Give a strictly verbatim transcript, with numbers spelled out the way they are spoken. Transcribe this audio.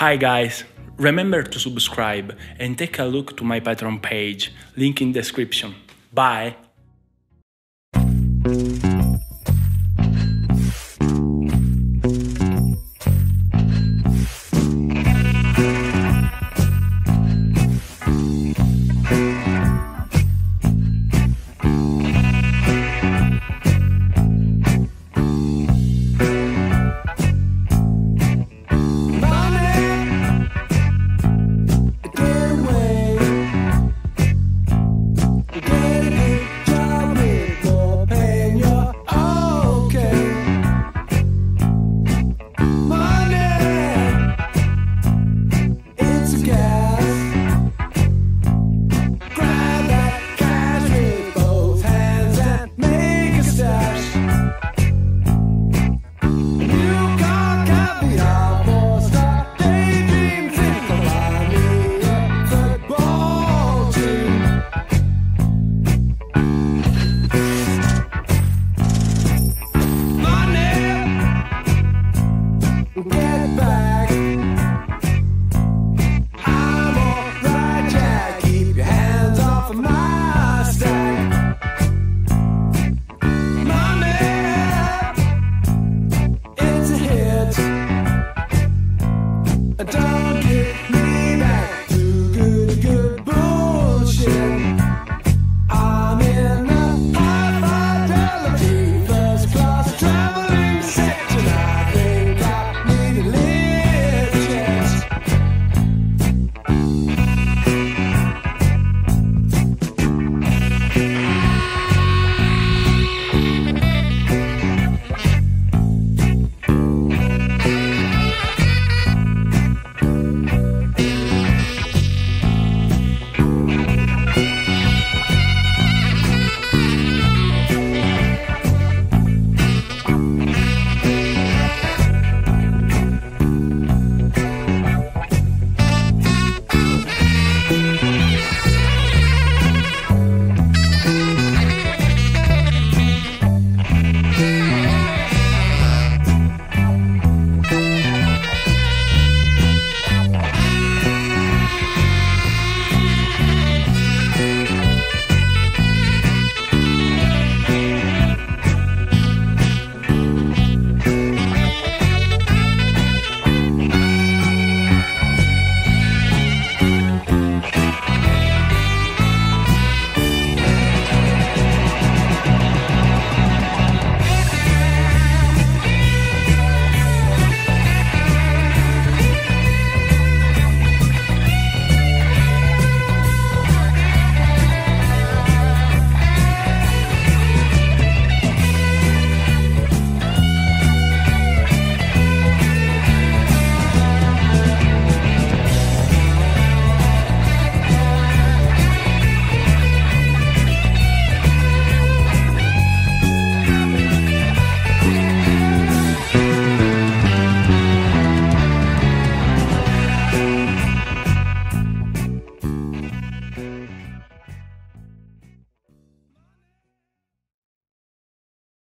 Hi guys, remember to subscribe and take a look to my Patreon page, link in description. Bye! Don't get